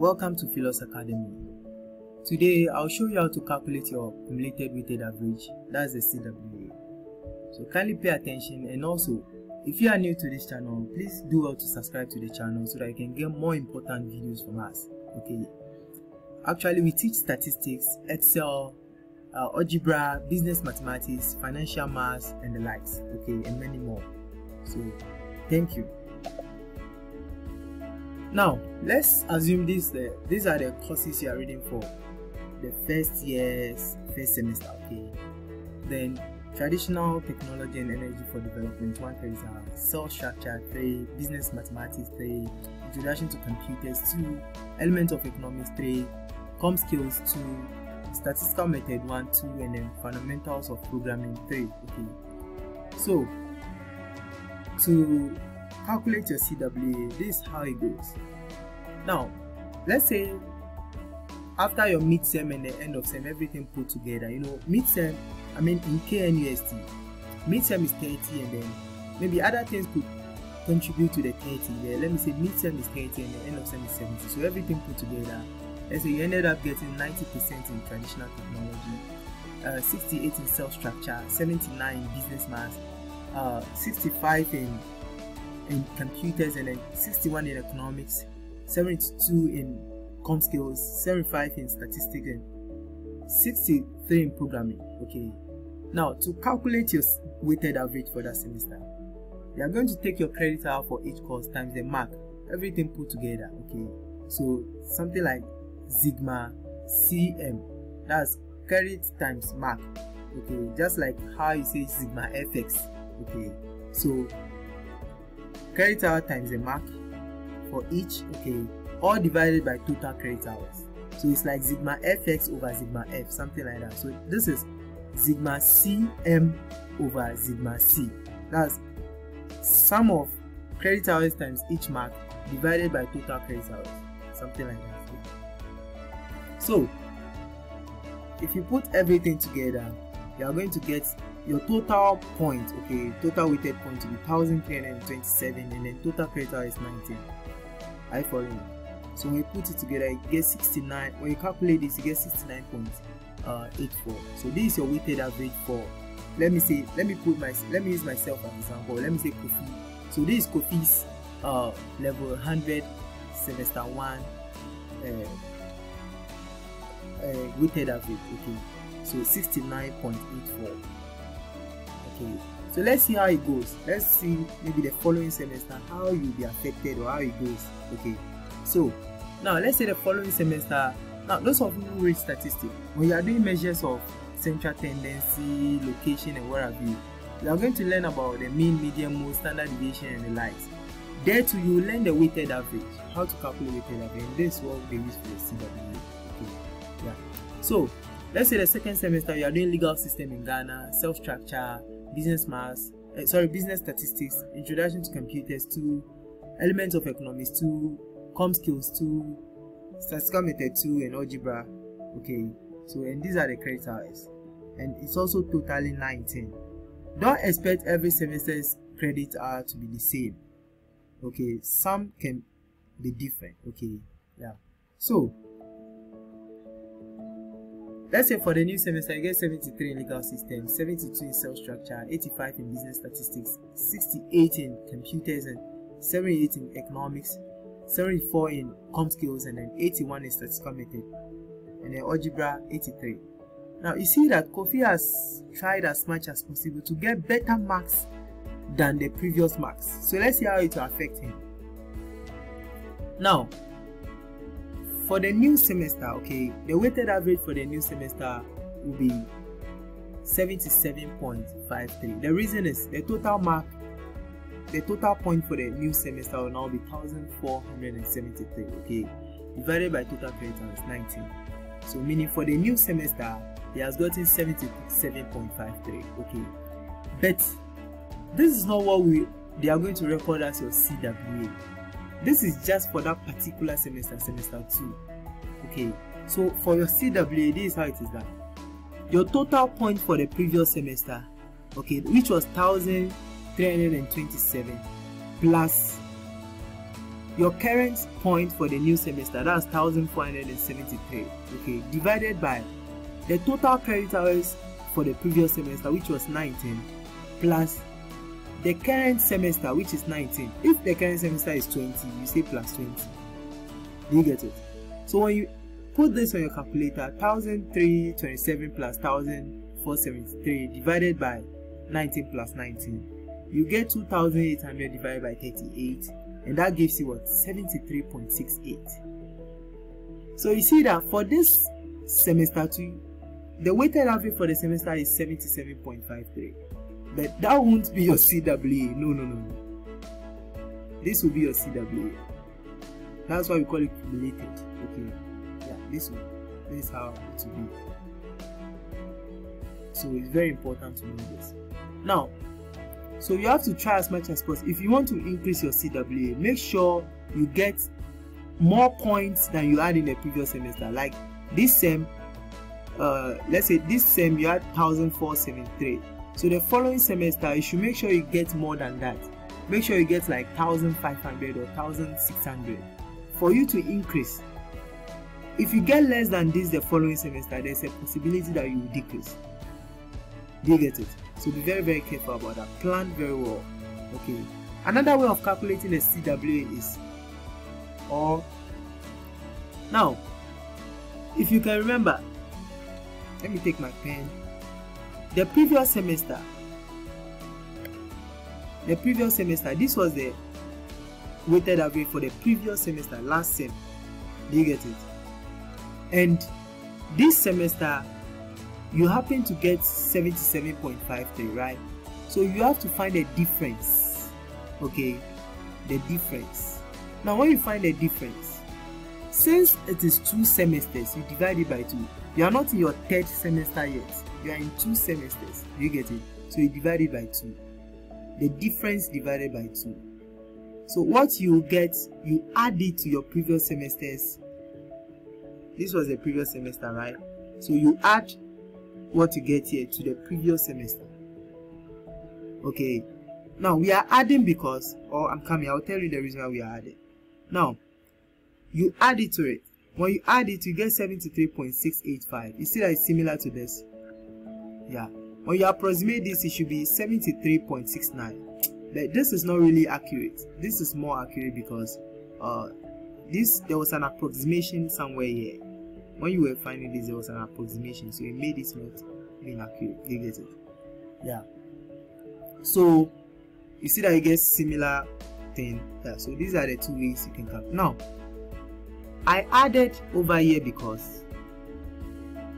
Welcome to Philos Academy. Today I'll show you how to calculate your cumulated weighted average, that's the C.W.A. So kindly pay attention, and also if you are new to this channel, please do well to subscribe to the channel so that you can get more important videos from us. Okay. Actually, we teach statistics, Excel, algebra, business mathematics, financial maths, and the likes, okay, and many more. So thank you. Now let's assume these are the courses you are reading for the first semester, okay. Then traditional technology and energy for development 1 cell structure 3, business mathematics 3, introduction to computers 2, element of economics 3, com skills 2, statistical method 1, 2, and then fundamentals of programming 3. Okay, so to calculate your C.W.A., this is how it goes. Now let's say after your mid-term and the end of term, everything put together, you know, mid-term, I mean in KNUST, mid-term is 30, and then maybe other things could contribute to the 30. Yeah, let me say mid-term is 30 and the end of term is 70. So everything put together, let's say you ended up getting 90% in traditional technology, 68 in cell structure, 79 in business maths, 65 in computers, and then 61 in economics, 72 in com skills, 75 in statistics, and 63 in programming. Okay, now to calculate your weighted average for that semester, you are going to take your credit hour for each course times the mark, everything put together. Okay, so something like sigma cm, that's credit times mark. Okay, just like how you say sigma fx. Okay, so credit hour times the mark for each, okay, all divided by total credit hours. So it's like sigma fx over sigma f, something like that. So this is sigma cm over sigma c, that's sum of credit hours times each mark divided by total credit hours, something like that. So if you put everything together, you are going to get your total point, okay, total weighted point to be 1327, and then total credit hour is 19. Are you following me? So when you put it together, you get 69. When you calculate this, you get 69.84. So this is your weighted average for, let me use myself as an example. Let me say Kofi. So this is Kofi's level 100 semester 1 weighted average, okay, so 69.84. okay, so let's see how it goes. Let's see maybe the following semester how you'll be affected or how it goes. Okay, so now let's say the following semester, now those of you who read statistics, when you are doing measures of central tendency, location, and what have you are going to learn about the mean, median, mode, standard deviation, and the likes. There too you will learn the weighted average, how to calculate weighted average, and this is what they use for the C.W.A. Yeah. So let's say the second semester you are doing legal system in Ghana, cell structure, business statistics, introduction to computers 2, elements of economics 2, com skills 2, statistical method 2, and algebra. Okay, so and these are the credit hours, and it's also totally 19. Don't expect every semester's credit hour to be the same. Okay, some can be different. Okay, yeah. So let's say for the new semester you get 73 in legal system, 72 in cell structure, 85 in business statistics, 68 in computers, and 78 in economics, 74 in com skills, and then 81 in statistical method, and then algebra 83. Now you see that Kofi has tried as much as possible to get better marks than the previous marks. So let's see how it will affect him. Now for the new semester, okay, the weighted average for the new semester will be 77.53. The reason is the total point for the new semester will now be 1473, okay, divided by total credit hours 19. So meaning for the new semester he has gotten 77.53. okay, but this is not what they are going to record as your C.W.A. This is just for that particular semester, semester 2. Okay, so for your C.W.A., this is how it is done. Your total point for the previous semester, okay, which was 1327 plus your current point for the new semester, that's 1,473, okay, divided by the total credit hours for the previous semester, which was 19, plus the current semester, which is 19. If the current semester is 20, you say plus 20. Do you get it? So when you put this on your calculator, 1,327 plus 1,473 divided by 19 plus 19, you get 2,800 divided by 38, and that gives you what? 73.68. So you see that for this semester 2, the weighted average for the semester is 77.53. But that won't be your C.W.A. No. This will be your C.W.A. That's why we call it cumulated. Okay. Yeah, this is how it will be. So it's very important to know this. Now, so you have to try as much as possible. If you want to increase your C.W.A., make sure you get more points than you had in the previous semester. Like this sem, let's say this sem you had 1,473. So the following semester, you should make sure you get more than that. Make sure you get like 1,500 or 1,600 for you to increase. If you get less than this the following semester, there's a possibility that you will decrease. Do you get it? So be very, very careful about that. Plan very well. Okay. Another way of calculating a C.W.A. is, or now, if you can remember, let me take my pen. The previous semester, this was the weighted average for the previous semester, last sem. Do you get it? And this semester, you happen to get 77.53, right? So you have to find a difference, okay? The difference. Now, when you find a difference, since it is 2 semesters, you divide it by 2. You are not in your 3rd semester yet. You are in 2 semesters. You get it? So you divide it by 2. The difference divided by 2. So what you get, you add it to your previous semesters. This was the previous semester, right? So you add what you get here to the previous semester. Okay. Now we are adding because, or I'm coming, I'll tell you the reason why we are adding. Now, you add it to it. When you add it, you get 73.685. You see that it's similar to this. Yeah. When you approximate this, it should be 73.69. But this is not really accurate. This is more accurate because there was an approximation somewhere here. When you were finding this, there was an approximation, so it made it not being accurate. You get it? Yeah. So you see that you get similar thing. Yeah. So these are the 2 ways you can calculate. Now, I added over here because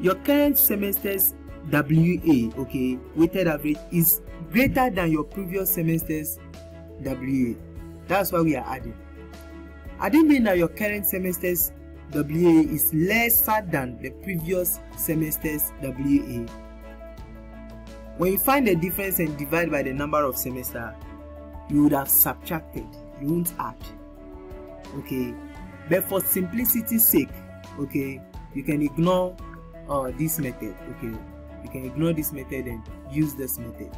your current semester's WA, okay, weighted average is greater than your previous semester's WA. That's why we are adding. I didn't mean that your current semester's WA is lesser than the previous semester's WA. When you find the difference and divide by the number of semester, you would have subtracted. You won't add. Okay, but for simplicity's sake, okay, you can ignore this method. Okay. You can ignore this method and use this method.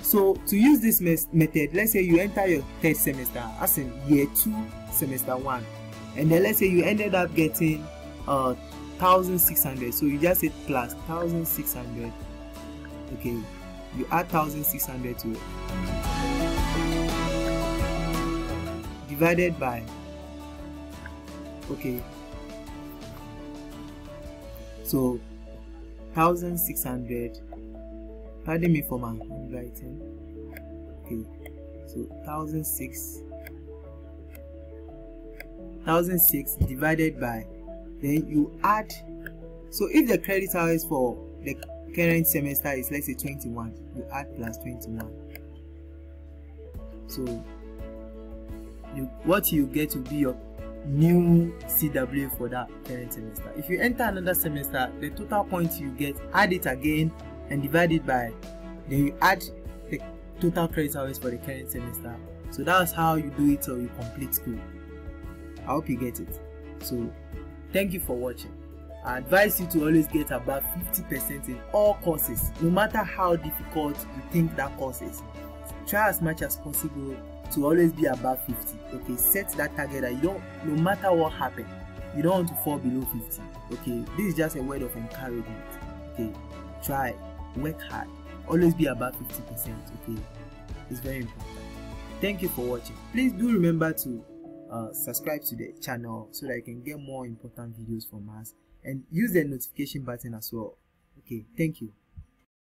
So to use this method, let's say you enter your 3rd semester as in year 2 semester 1, and then let's say you ended up getting 1,600. So you just say plus 1,600. Okay, you add 1,600 to it, divided by, okay, so 1,600, pardon me for my handwriting. Okay, so 1,006 divided by, then you add. So if the credit hours for the current semester is, let's say 21, you add plus 21. So what you get will be your new C.W.A. for that current semester. If you enter another semester, the total points you get, add it again and divide it by, then you add the total credit hours for the current semester. So that's how you do it till you complete school. I hope you get it. So thank you for watching. I advise you to always get about 50% in all courses, no matter how difficult you think that course is. Try as much as possible target will always be above 50. Okay, set that target that you don't, no matter what happens, you don't want to fall below 50. Okay, this is just a word of encouragement. Okay, try, work hard, always be above 50%. Okay, it's very important. Thank you for watching. Please do remember to subscribe to the channel so that you can get more important videos from us, and use the notification button as well. Okay, thank you.